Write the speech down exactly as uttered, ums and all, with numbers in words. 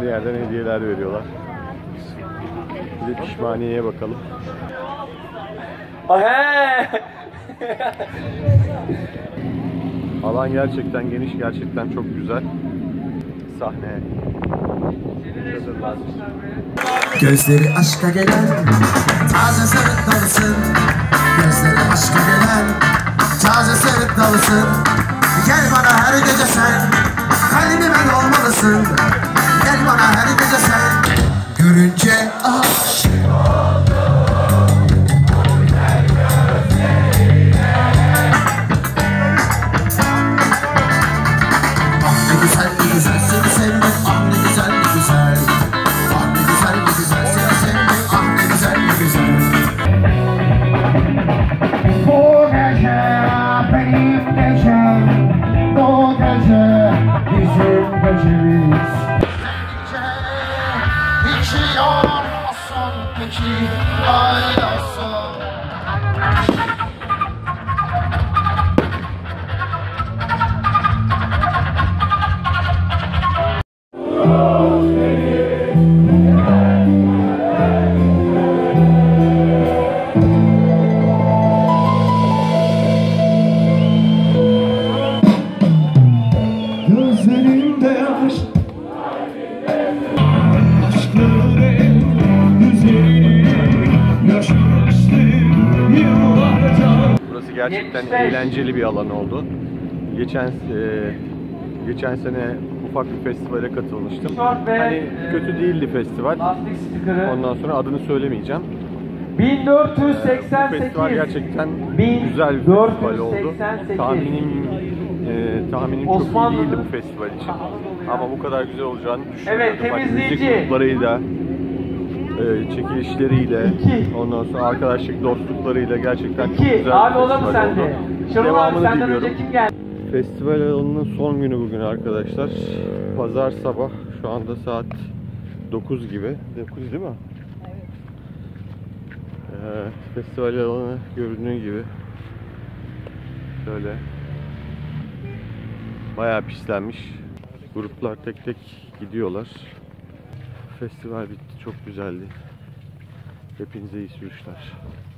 her yerden hediyeler veriyorlar. Bir de pişmaniyeye bakalım. Alan gerçekten geniş, gerçekten çok güzel. Sahne. Gözleri aşka gelen, taze sarıp dalısın. Gözleri aşka gelen, taze sarıp dalısın. Gel bana her gece sen, kalbime ben olmalısın. Gel bana her gece sen, görünce aşık oldum. Gerçekten eğlenceli bir alan oldu. Geçen e, geçen sene ufak bir festivale katılmıştım. Hani kötü değildi festival. Ondan sonra adını söylemeyeceğim. bin dört yüz seksen sekiz. E, bu festival gerçekten güzel bir festival oldu. Tahminim e, tahminim çok iyi değildi bu festival için. Ama bu kadar güzel olacağını düşünüyorum. Evet, temizleyici. Bak, müzik gruplarıyla, E, çekilişleriyle, İki. ondan sonra arkadaşlık dostluklarıyla gerçekten İki. çok güzel abi, bir festival oldu. Şarım devamını abi, diliyorum. Festival alanının son günü bugün arkadaşlar. Pazar sabah, şu anda saat dokuz gibi. dokuz değil mi? Evet. Ee, festival alanı göründüğü gibi şöyle bayağı pislenmiş. Gruplar tek tek gidiyorlar. Festival bitti. Çok güzeldi. Hepinize iyi sürüşler.